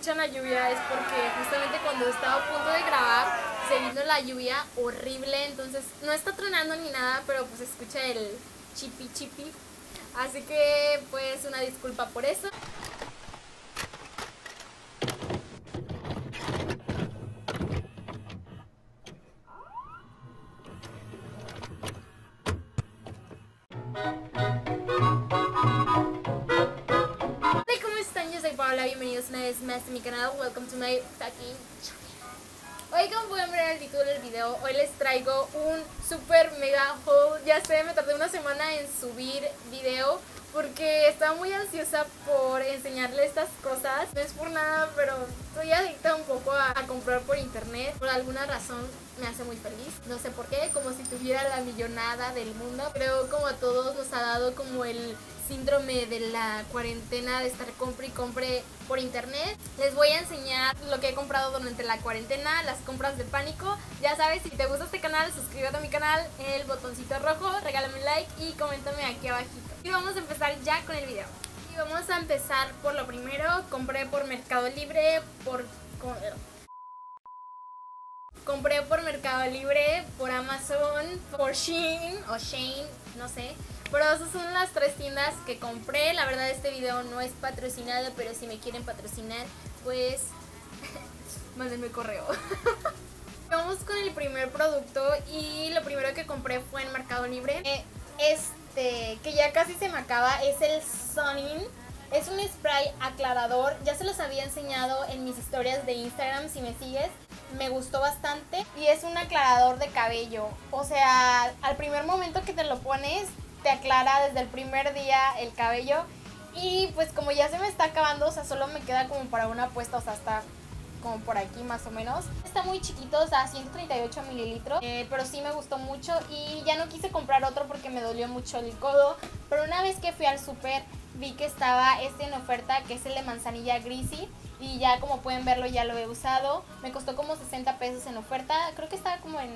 escuchan la lluvia es porque justamente cuando estaba a punto de grabar se vino la lluvia horrible, entonces no está tronando ni nada, pero pues escucha el chipi chipi, así que pues una disculpa por eso. Bienvenidos una vez más a mi canal, welcome to my fucking channel. Hoy, como pueden ver en el título del video, hoy les traigo un super mega haul. Ya sé, me tardé una semana en subir video porque estaba muy ansiosa por enseñarles estas cosas. No es por nada, pero estoy adicta un poco a comprar por internet. Por alguna razón me hace muy feliz, no sé por qué, como si tuviera la millonada del mundo. Pero como a todos nos ha dado como el síndrome de la cuarentena, de estar compre y compre por internet, les voy a enseñar lo que he comprado durante la cuarentena, las compras de pánico. Ya sabes, si te gusta este canal, suscríbete a mi canal, el botoncito rojo, regálame un like y coméntame aquí abajito. Y vamos a empezar ya con el video. Y vamos a empezar por lo primero. Compré por Mercado Libre por Amazon, por Shein, no sé. Pero esas son las tres tiendas que compré. La verdad este video no es patrocinado, pero si me quieren patrocinar, pues mándenme correo. Vamos con el primer producto y lo primero que compré fue en Mercado Libre. Este, que ya casi se me acaba, es el Sun In. Es un spray aclarador, ya se los había enseñado en mis historias de Instagram, si me sigues. Me gustó bastante y es un aclarador de cabello. O sea, al primer momento que te lo pones, te aclara desde el primer día el cabello. Y pues como ya se me está acabando, o sea, solo me queda como para una puesta, o sea, está como por aquí más o menos. Está muy chiquito, o sea, 138 mililitros, pero sí me gustó mucho y ya no quise comprar otro porque me dolió mucho el codo. Pero una vez que fui al súper vi que estaba este en oferta, que es el de manzanilla greasy. Y ya como pueden verlo, ya lo he usado. Me costó como 60 pesos en oferta. Creo que estaba como en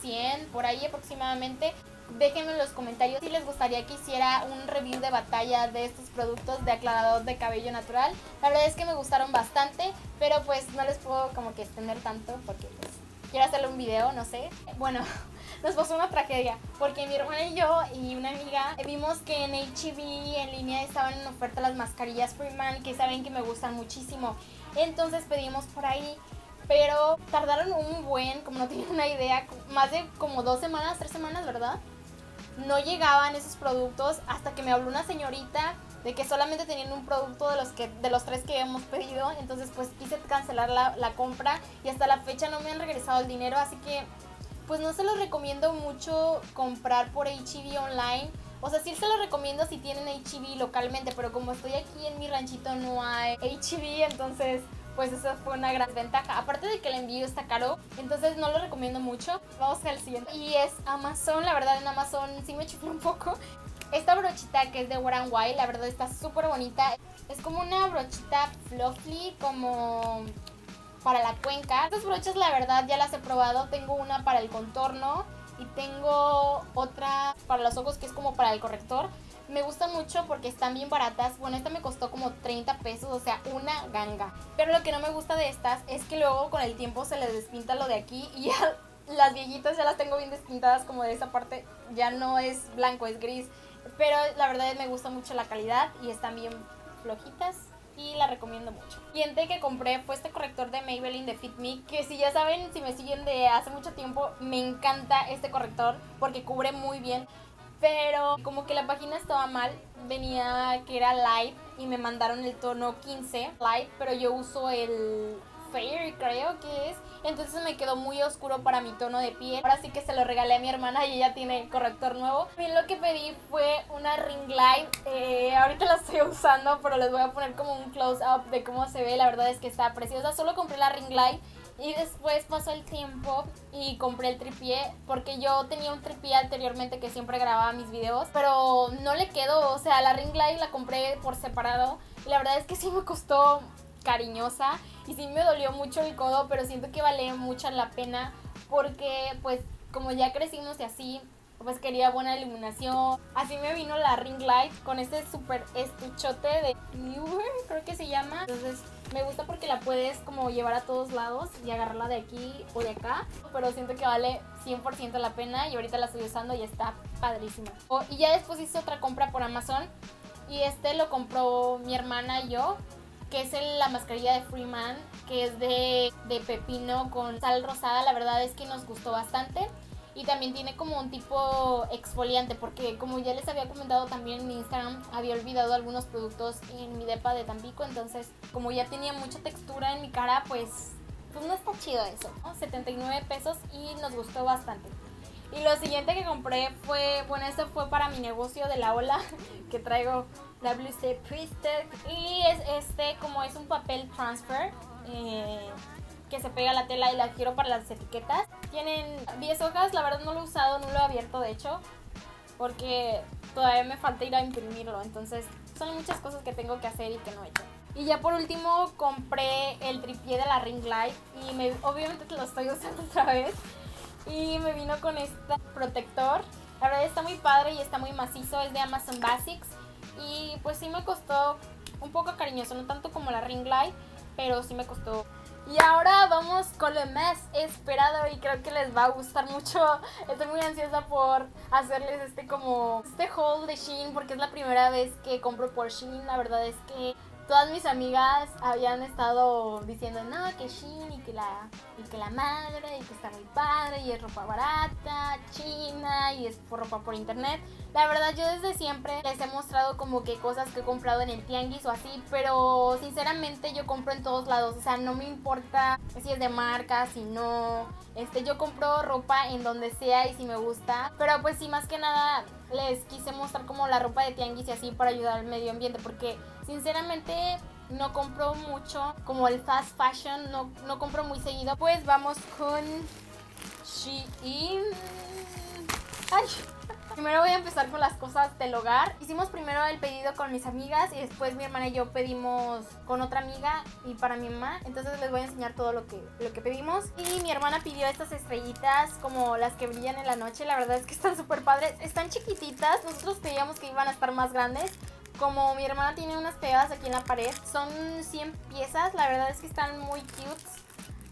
100, por ahí aproximadamente. Déjenme en los comentarios si les gustaría que hiciera un review de batalla de estos productos de aclarador de cabello natural. La verdad es que me gustaron bastante, pero pues no les puedo como que extender tanto porque pues quiero hacerle un video, no sé. Bueno, nos pasó una tragedia porque mi hermana y yo y una amiga vimos que en H.E.B. en línea estaban en oferta las mascarillas Freeman, que saben que me gustan muchísimo. Entonces pedimos por ahí, pero tardaron un buen, como no tienen una idea, más de como 2 semanas, 3 semanas, ¿verdad? No llegaban esos productos hasta que me habló una señorita de que solamente tenían un producto de los tres que hemos pedido. Entonces pues quise cancelar la compra y hasta la fecha no me han regresado el dinero. Así que pues no se los recomiendo mucho comprar por H.E.B. online. O sea, sí se los recomiendo si tienen H.E.B. localmente, pero como estoy aquí en mi ranchito no hay H.E.B., entonces pues eso fue una gran ventaja. Aparte de que el envío está caro, entonces no lo recomiendo mucho. Vamos al siguiente. Y es Amazon. La verdad en Amazon sí me chifló un poco. Esta brochita que es de Wet n Wild, la verdad está súper bonita. Es como una brochita fluffy, como para la cuenca. Estas brochas la verdad ya las he probado. Tengo una para el contorno y tengo otra para los ojos que es como para el corrector. Me gustan mucho porque están bien baratas. Bueno, esta me costó como 30 pesos, o sea, una ganga. Pero lo que no me gusta de estas es que luego con el tiempo se les despinta lo de aquí y ya las viejitas ya las tengo bien despintadas, como de esa parte ya no es blanco, es gris. Pero la verdad me gusta mucho la calidad y están bien flojitas y la recomiendo mucho. El siguiente que compré fue este corrector de Maybelline de Fit Me, que si ya saben, si me siguen de hace mucho tiempo, me encanta este corrector porque cubre muy bien. Pero como que la página estaba mal, venía que era light y me mandaron el tono 15 light, pero yo uso el fair, creo que es. Entonces me quedó muy oscuro para mi tono de piel. Ahora sí que se lo regalé a mi hermana y ella tiene el corrector nuevo. También lo que pedí fue una ring light. Ahorita la estoy usando, pero les voy a poner como un close up de cómo se ve. La verdad es que está preciosa. Solo compré la ring light. Y después pasó el tiempo y compré el tripié, porque yo tenía un tripié anteriormente que siempre grababa mis videos, pero no le quedó. O sea, la ring light la compré por separado. La verdad es que sí me costó cariñosa y sí me dolió mucho el codo, pero siento que vale mucho la pena porque pues como ya crecimos y así, pues quería buena iluminación. Así me vino la ring light con este super estuchote de Newer, creo que se llama. Entonces Me gusta porque la puedes como llevar a todos lados y agarrarla de aquí o de acá, pero siento que vale 100% la pena y ahorita la estoy usando y está padrísima. Y ya después hice otra compra por Amazon y este lo compró mi hermana y yo, que es la mascarilla de Freeman, que es de pepino con sal rosada. La verdad es que nos gustó bastante. Y también tiene como un tipo exfoliante, porque como ya les había comentado también en mi Instagram, había olvidado algunos productos en mi depa de Tampico. Entonces, como ya tenía mucha textura en mi cara, pues no está chido eso, ¿no? 79 pesos y nos gustó bastante. Y lo siguiente que compré fue, bueno, esto fue para mi negocio de La Ola, que traigo WC Priestess. Y es este, como es un papel transfer, que se pega la tela y la quiero para las etiquetas. Tienen 10 hojas, la verdad no lo he usado, no lo he abierto de hecho, porque todavía me falta ir a imprimirlo, entonces son muchas cosas que tengo que hacer y que no he hecho. Y ya por último compré el tripié de la Ring Light y obviamente lo estoy usando otra vez y me vino con este protector. La verdad está muy padre y está muy macizo, es de Amazon Basics y pues sí me costó un poco cariñoso, no tanto como la Ring Light, pero sí me costó. Y ahora vamos con lo más esperado y creo que les va a gustar mucho. Estoy muy ansiosa por hacerles este haul de Shein, porque es la primera vez que compro por Shein. La verdad es que todas mis amigas habían estado diciendo no, que Shein y que la madre, y que está muy padre, y es ropa barata, china, y es por ropa por internet. La verdad yo desde siempre les he mostrado como que cosas que he comprado en el tianguis o así, pero sinceramente yo compro en todos lados, o sea, no me importa si es de marca, si no, yo compro ropa en donde sea y si me gusta, pero pues sí, más que nada les quise mostrar como la ropa de tianguis y así para ayudar al medio ambiente, porque sinceramente no compro mucho, como el fast fashion, no compro muy seguido. Pues vamos con Shein. ¡Ay! Primero voy a empezar con las cosas del hogar. Hicimos primero el pedido con mis amigas y después mi hermana y yo pedimos con otra amiga y para mi mamá. Entonces les voy a enseñar todo lo que pedimos. Y mi hermana pidió estas estrellitas como las que brillan en la noche. La verdad es que están súper padres. Están chiquititas. Nosotros creíamos que iban a estar más grandes. Como mi hermana tiene unas pegadas aquí en la pared. Son 100 piezas. La verdad es que están muy cute,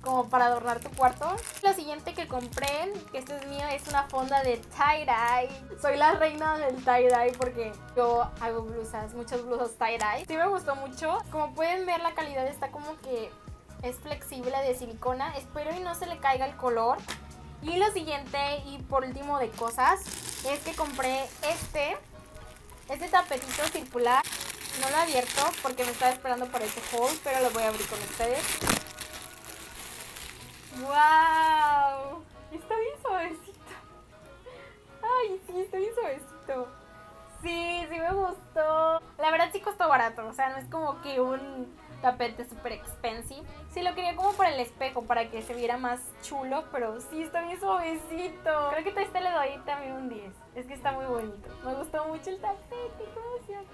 como para adornar tu cuarto. Lo siguiente que compré, que esto es mío, es una fonda de tie-dye. Soy la reina del tie-dye porque yo hago blusas, muchas blusas tie-dye. Sí me gustó mucho. Como pueden ver, la calidad está como que es flexible, de silicona. Espero y no se le caiga el color. Y lo siguiente y por último de cosas es que compré este tapetito circular. No lo he abierto porque me estaba esperando para este haul, pero lo voy a abrir con ustedes. ¡Wow! Está bien suavecito. Ay, sí, está bien suavecito. Sí, sí me gustó. La verdad sí costó barato, o sea, no es como que un tapete super expensive. Sí lo quería como para el espejo, para que se viera más chulo, pero sí está bien suavecito. Creo que a este le doy también un 10. Es que está muy bonito. Me gustó mucho el tapete, qué emoción.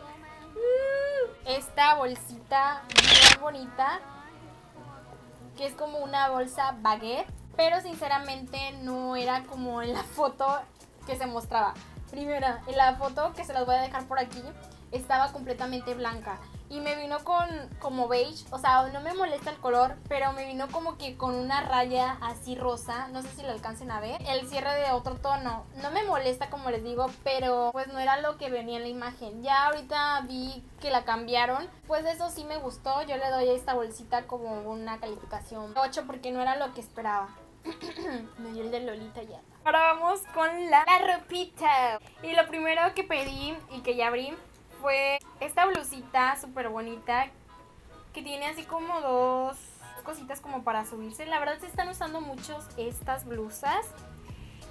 Esta bolsita bien bonita, que es como una bolsa baguette, pero sinceramente no era como en la foto que se mostraba. Primera, en la foto que se las voy a dejar por aquí, estaba completamente blanca y me vino como beige, o sea, no me molesta el color, pero me vino como que con una raya así rosa, no sé si lo alcancen a ver, el cierre de otro tono. No me molesta, como les digo, pero pues no era lo que venía en la imagen. Ya ahorita vi que la cambiaron, pues eso sí me gustó. Yo le doy a esta bolsita como una calificación 8 porque no era lo que esperaba. Me dio el de Lolita ya. Ahora vamos con la ropita. Y lo primero que pedí y que ya abrí fue esta blusita súper bonita, que tiene así como dos cositas como para subirse. La verdad se están usando mucho estas blusas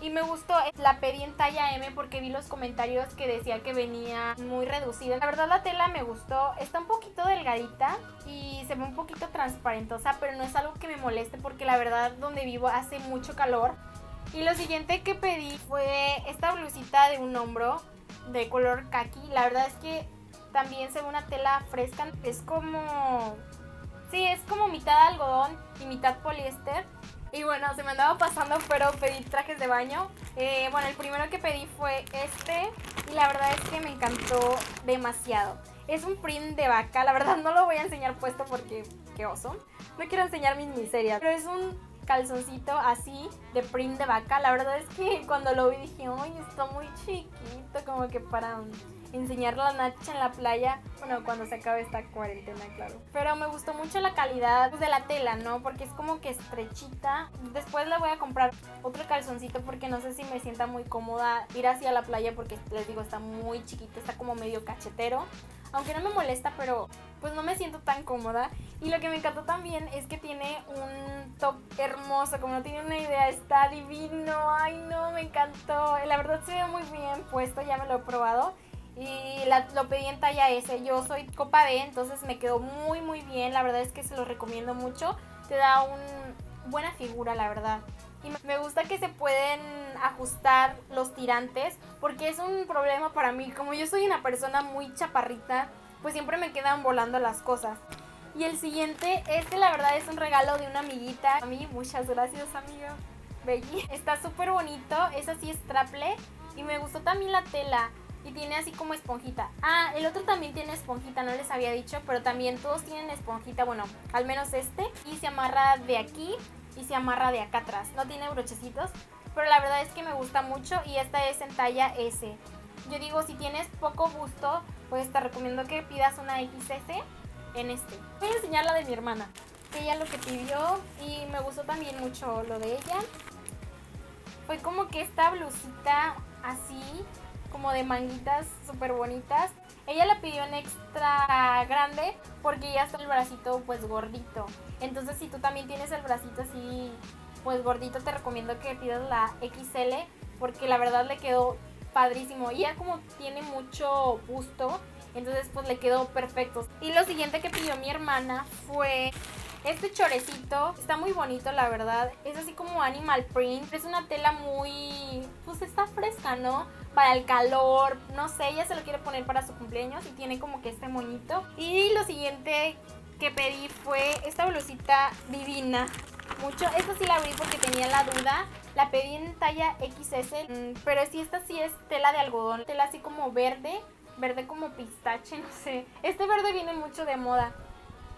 y me gustó. La pedí en talla M porque vi los comentarios que decía que venía muy reducida. La verdad la tela me gustó, está un poquito delgadita y se ve un poquito transparentosa, pero no es algo que me moleste porque la verdad donde vivo hace mucho calor. Y lo siguiente que pedí fue esta blusita de un hombro de color khaki. La verdad es que también se ve una tela fresca. Es como... sí, es como mitad algodón y mitad poliéster. Y bueno, se me andaba pasando, pero pedí trajes de baño. Bueno, el primero que pedí fue este y la verdad es que me encantó demasiado. Es un print de vaca, la verdad no lo voy a enseñar puesto porque qué oso. No quiero enseñar mis miserias, pero es un calzoncito así de print de vaca. La verdad es que cuando lo vi dije, ay, está muy chiquito, como que para enseñar la nacha en la playa, bueno, cuando se acabe esta cuarentena, claro. Pero me gustó mucho la calidad de la tela, ¿no? Porque es como que estrechita. Después le voy a comprar otro calzoncito porque no sé si me sienta muy cómoda ir hacia la playa porque, les digo, está muy chiquito, está como medio cachetero. Aunque no me molesta, pero pues no me siento tan cómoda. Y lo que me encantó también es que tiene un top hermoso, como no tiene una idea, está divino. Ay, no, me encantó. La verdad se ve muy bien puesto, ya me lo he probado. Y lo pedí en talla S, yo soy copa B, entonces me quedó muy muy bien. La verdad es que se lo recomiendo mucho, te da una buena figura, la verdad. Y me gusta que se pueden ajustar los tirantes, porque es un problema para mí. Como yo soy una persona muy chaparrita, pues siempre me quedan volando las cosas. Y el siguiente, este la verdad es un regalo de una amiguita. A mí, muchas gracias, amiga Belly. Está súper bonito, es así straple y me gustó también la tela. Y tiene así como esponjita. Ah, el otro también tiene esponjita, no les había dicho, pero también todos tienen esponjita, bueno, al menos este. Y se amarra de aquí y se amarra de acá atrás. No tiene brochecitos, pero la verdad es que me gusta mucho y esta es en talla S. Yo digo, si tienes poco busto, pues te recomiendo que pidas una XS en este. Voy a enseñar la de mi hermana, que ella lo que pidió y me gustó también mucho lo de ella. Fue como que esta blusita así, como de manguitas súper bonitas. Ella la pidió en extra grande porque ya está el bracito pues gordito. Entonces si tú también tienes el bracito así pues gordito, te recomiendo que pidas la XL porque la verdad le quedó padrísimo. Y ya como tiene mucho busto, entonces pues le quedó perfecto. Y lo siguiente que pidió mi hermana fue este chorecito, está muy bonito la verdad, es así como animal print, es una tela muy, pues está fresca, ¿no? Para el calor, no sé, ella se lo quiere poner para su cumpleaños y tiene como que este moñito. Y lo siguiente que pedí fue esta blusita divina, mucho, esta sí la abrí porque tenía la duda, la pedí en talla XS, pero sí, esta sí es tela de algodón, tela así como verde, verde como pistache, no sé, este verde viene mucho de moda.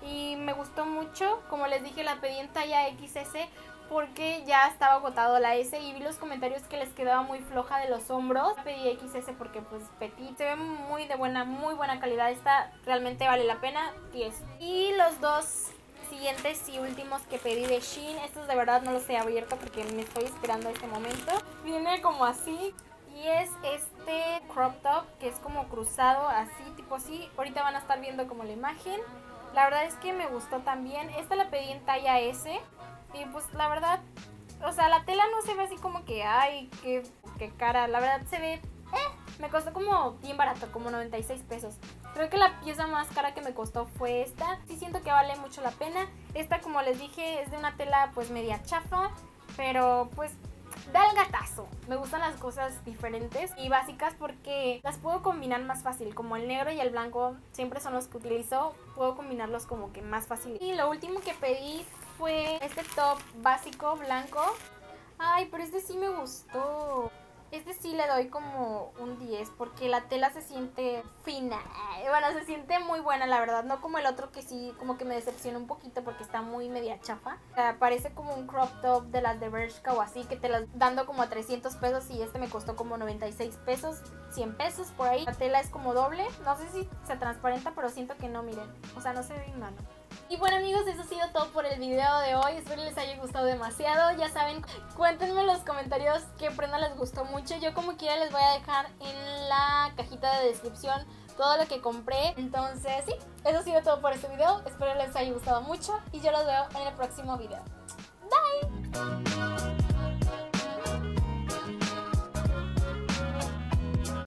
Y me gustó mucho, como les dije la pedí en talla XS porque ya estaba agotado la S y vi los comentarios que les quedaba muy floja de los hombros. La pedí XS porque pues petit, se ve muy de buena, muy buena calidad, esta realmente vale la pena, 10. Y los dos siguientes y últimos que pedí de Shein, estos de verdad no los he abierto porque me estoy esperando este momento. Viene como así. Y es este crop top que es como cruzado así, tipo así. Ahorita van a estar viendo como la imagen. La verdad es que me gustó también. Esta la pedí en talla S. Y pues la verdad, o sea, la tela no se ve así como que, ay, qué cara. La verdad se ve, me costó como bien barato, como 96 pesos. Creo que la pieza más cara que me costó fue esta. Sí siento que vale mucho la pena. Esta, como les dije, es de una tela pues media chafa, pero pues da el gatazo. Me gustan las cosas diferentes y básicas porque las puedo combinar más fácil. Como el negro y el blanco siempre son los que utilizo, puedo combinarlos como que más fácil. Y lo último que pedí fue este top básico blanco. Ay, pero este sí me gustó. Este sí le doy como un 10 porque la tela se siente fina. Bueno, se siente muy buena la verdad. No como el otro que sí como que me decepcionó un poquito porque está muy media chafa. Parece como un crop top de las de Bershka o así que te las dando como a 300 pesos y este me costó como 96 pesos, 100 pesos por ahí. La tela es como doble. No sé si se transparenta pero siento que no, miren. O sea, no se ve nada. Y bueno amigos, eso ha sido todo por el video de hoy, espero les haya gustado demasiado, ya saben, cuéntenme en los comentarios qué prenda les gustó mucho, yo como quiera les voy a dejar en la cajita de descripción todo lo que compré, entonces sí, eso ha sido todo por este video, espero les haya gustado mucho y yo los veo en el próximo video, bye.